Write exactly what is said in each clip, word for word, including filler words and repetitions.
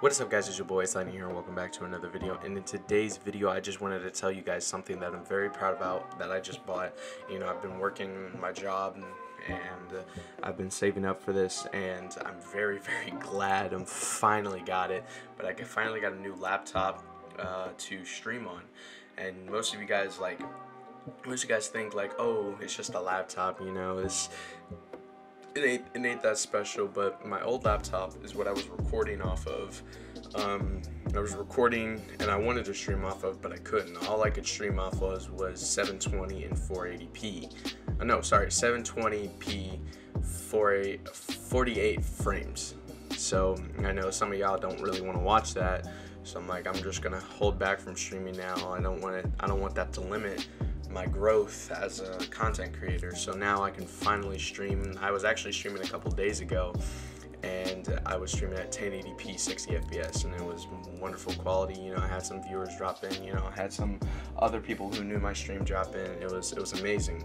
What is up guys, it's your boy Lightning here and welcome back to another video. And in today's video I just wanted to tell you guys something that I'm very proud about that I just bought. You know, I've been working my job and and I've been saving up for this, and I'm very very glad I'm finally got it. But I finally got a new laptop uh, to stream on, and most of you guys like most of you guys think like, oh, it's just a laptop, you know, it's It ain't, it ain't that special. But my old laptop is what I was recording off of. Um, I was recording and I wanted to stream off of, but I couldn't. All I could stream off was was seven twenty and four eighty p. Uh, no, sorry, seven twenty p, forty-eight frames. So I know some of y'all don't really want to watch that. So I'm like, I'm just gonna hold back from streaming now. I don't want it. I don't want that to limit my growth as a content creator. So now I can finally stream. I was actually streaming a couple days ago, and I was streaming at ten eighty p sixty f p s, and it was wonderful quality. You know, I had some viewers drop in, you know, I had some other people who knew my stream drop in. It was it was amazing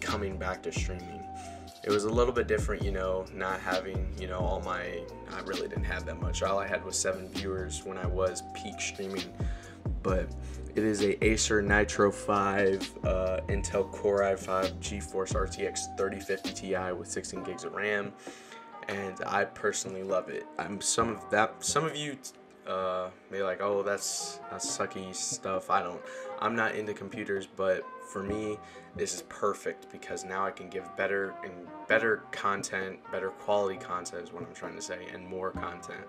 coming back to streaming. It was a little bit different, you know, not having, you know, all my, I really didn't have that much. All I had was seven viewers when I was peak streaming. But it is a Acer Nitro five, uh, Intel Core i five, GeForce R T X thirty fifty Ti with sixteen gigs of RAM, and I personally love it. I'm some of that. Some of you uh, may like, oh, that's that's sucky stuff. I don't. I'm not into computers, but for me, this is perfect because now I can give better and better content, better quality content is what I'm trying to say, and more content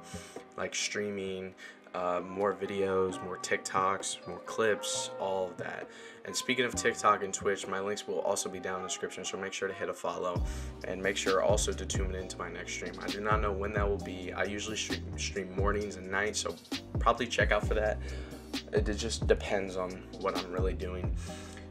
like streaming. Uh, more videos, more TikToks, more clips, all of that. And speaking of TikTok and Twitch, my links will also be down in the description, so make sure to hit a follow and make sure also to tune into my next stream. I do not know when that will be. I usually stream, stream mornings and nights, so probably check out for that. It just depends on what I'm really doing.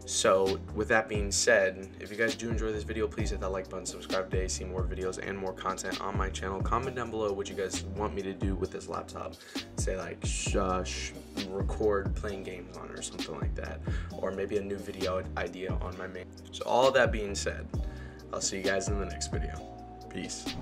So with that being said, if you guys do enjoy this video, please hit that like button, subscribe today, see more videos and more content on my channel. Comment down below what you guys want me to do with this laptop. Say like shush, record playing games on it or something like that, or maybe a new video idea on my main. So all that being said, I'll see you guys in the next video. Peace.